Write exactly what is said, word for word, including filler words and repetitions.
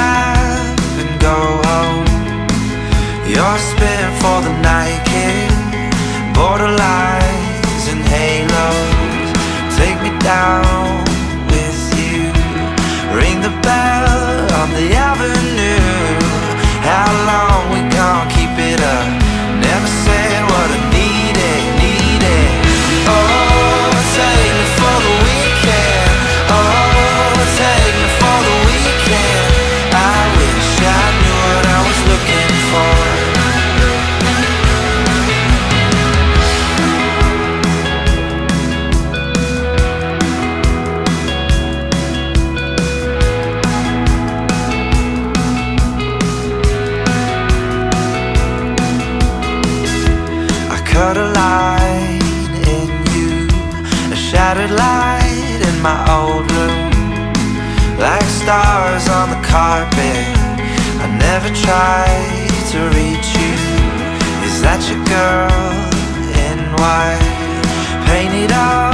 cab and go home. You're spinning for the night, kid. Border lies and halos. Take me down with you. Ring the bell on the avenue. How long we gon' keep it up? Never said what I needed, needed. Oh, take me for the weekend. Oh, take me for the weekend. I wish I knew what I was looking for. Cut a line in you, a shattered light in my old room. Like stars on the carpet, I never tried to reach you. Is that your girl in white? Painted up